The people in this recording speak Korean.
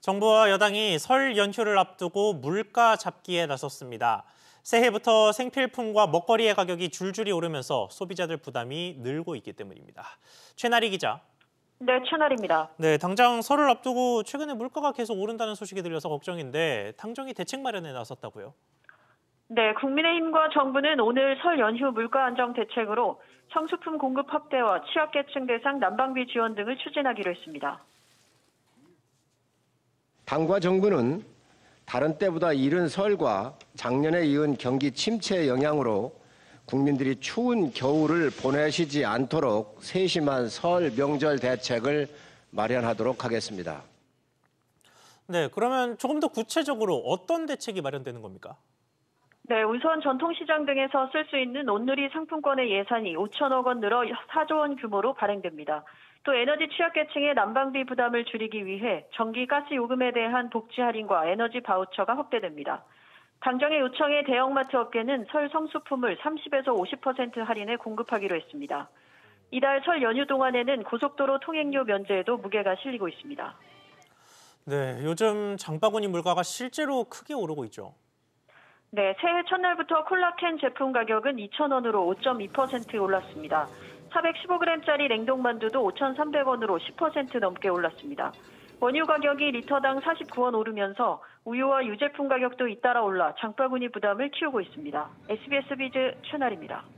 정부와 여당이 설 연휴를 앞두고 물가 잡기에 나섰습니다. 새해부터 생필품과 먹거리의 가격이 줄줄이 오르면서 소비자들 부담이 늘고 있기 때문입니다. 최나리 기자. 네, 최나리입니다. 네, 당장 설을 앞두고 최근에 물가가 계속 오른다는 소식이 들려서 걱정인데 당정이 대책 마련에 나섰다고요? 네, 국민의힘과 정부는 오늘 설 연휴 물가 안정 대책으로 성수품 공급 확대와 취약계층 대상 난방비 지원 등을 추진하기로 했습니다. 당과 정부는 다른 때보다 이른 설과 작년에 이은 경기 침체의 영향으로 국민들이 추운 겨울을 보내시지 않도록 세심한 설 명절 대책을 마련하도록 하겠습니다. 네, 그러면 조금 더 구체적으로 어떤 대책이 마련되는 겁니까? 네, 우선 전통시장 등에서 쓸 수 있는 온누리 상품권의 예산이 5천억 원 늘어 4조 원 규모로 발행됩니다. 또 에너지 취약계층의 난방비 부담을 줄이기 위해 전기, 가스 요금에 대한 복지 할인과 에너지 바우처가 확대됩니다. 당정의 요청에 대형마트 업계는 설 성수품을 30에서 50% 할인해 공급하기로 했습니다. 이달 설 연휴 동안에는 고속도로 통행료 면제에도 무게가 실리고 있습니다. 네, 요즘 장바구니 물가가 실제로 크게 오르고 있죠. 네, 새해 첫날부터 콜라캔 제품 가격은 2,000원으로 5.2% 올랐습니다. 415g짜리 냉동만두도 5,300원으로 10% 넘게 올랐습니다. 원유 가격이 리터당 49원 오르면서 우유와 유제품 가격도 잇따라 올라 장바구니 부담을 키우고 있습니다. SBS 비즈 최나리입니다.